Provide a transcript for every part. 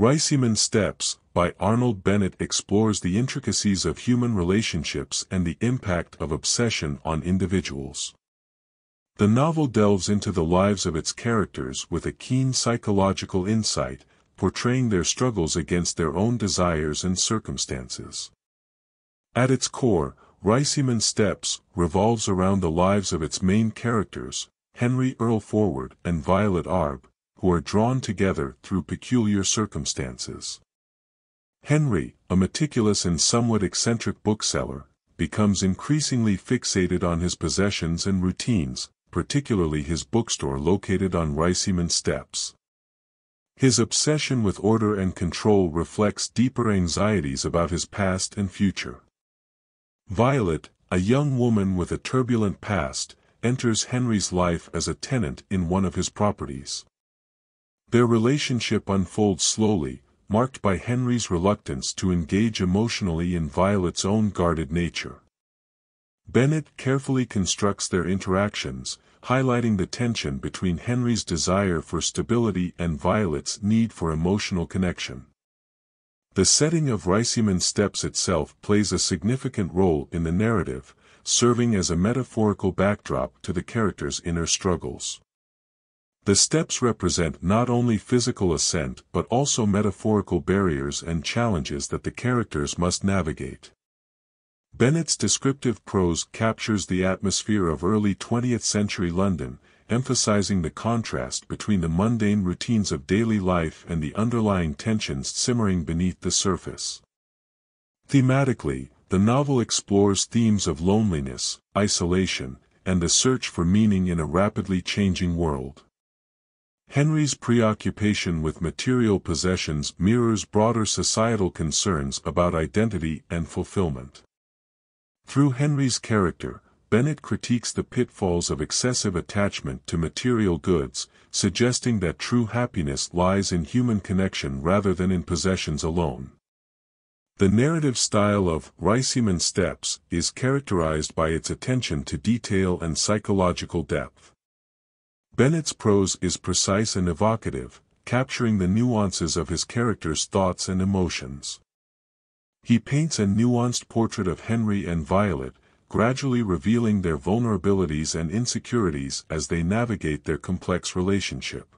Riceyman Steps by Arnold Bennett explores the intricacies of human relationships and the impact of obsession on individuals. The novel delves into the lives of its characters with a keen psychological insight, portraying their struggles against their own desires and circumstances. At its core, Riceyman Steps revolves around the lives of its main characters, Henry Earlforward and Violet Arb, who are drawn together through peculiar circumstances. Henry, a meticulous and somewhat eccentric bookseller, becomes increasingly fixated on his possessions and routines, particularly his bookstore located on Riceyman Steps. His obsession with order and control reflects deeper anxieties about his past and future. Violet, a young woman with a turbulent past, enters Henry's life as a tenant in one of his properties. Their relationship unfolds slowly, marked by Henry's reluctance to engage emotionally in Violet's own guarded nature. Bennett carefully constructs their interactions, highlighting the tension between Henry's desire for stability and Violet's need for emotional connection. The setting of Riceyman Steps itself plays a significant role in the narrative, serving as a metaphorical backdrop to the characters' inner struggles. The steps represent not only physical ascent but also metaphorical barriers and challenges that the characters must navigate. Bennett's descriptive prose captures the atmosphere of early 20th century London, emphasizing the contrast between the mundane routines of daily life and the underlying tensions simmering beneath the surface. Thematically, the novel explores themes of loneliness, isolation, and the search for meaning in a rapidly changing world. Henry's preoccupation with material possessions mirrors broader societal concerns about identity and fulfillment. Through Henry's character, Bennett critiques the pitfalls of excessive attachment to material goods, suggesting that true happiness lies in human connection rather than in possessions alone. The narrative style of Riceyman Steps is characterized by its attention to detail and psychological depth. Bennett's prose is precise and evocative, capturing the nuances of his character's thoughts and emotions. He paints a nuanced portrait of Henry and Violet, gradually revealing their vulnerabilities and insecurities as they navigate their complex relationship.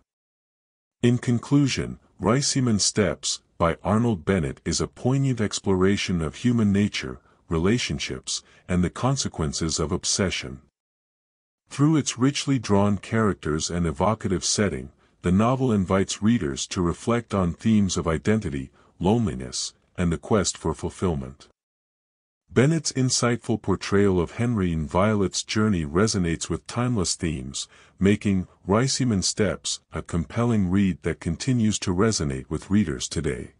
In conclusion, Riceyman Steps by Arnold Bennett is a poignant exploration of human nature, relationships, and the consequences of obsession. Through its richly drawn characters and evocative setting, the novel invites readers to reflect on themes of identity, loneliness, and the quest for fulfillment. Bennett's insightful portrayal of Henry and Violet's journey resonates with timeless themes, making Riceyman Steps a compelling read that continues to resonate with readers today.